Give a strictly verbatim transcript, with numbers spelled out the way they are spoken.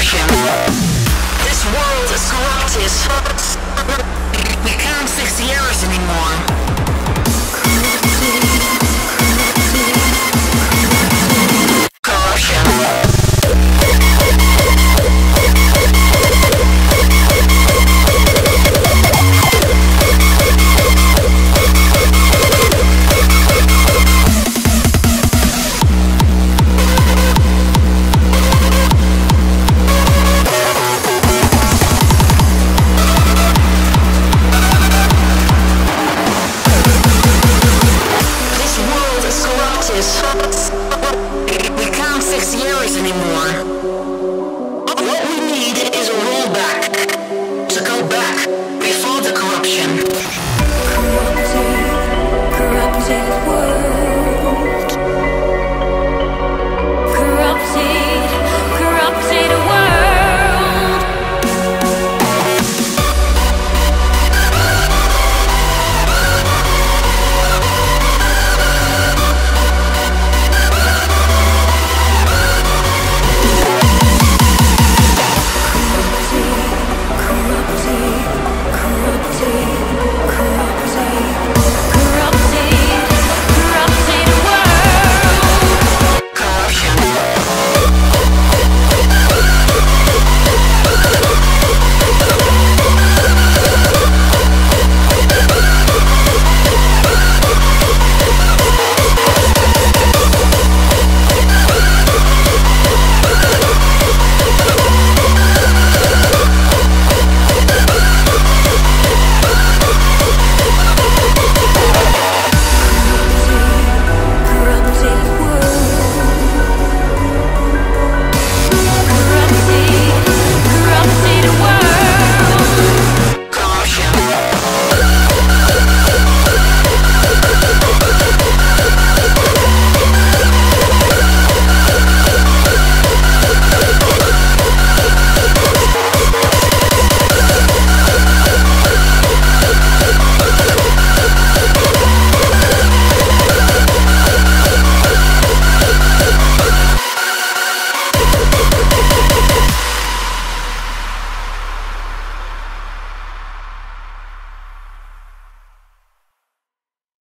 motion. This world is corrupted. We can't fix the errors anymore. Corrupted.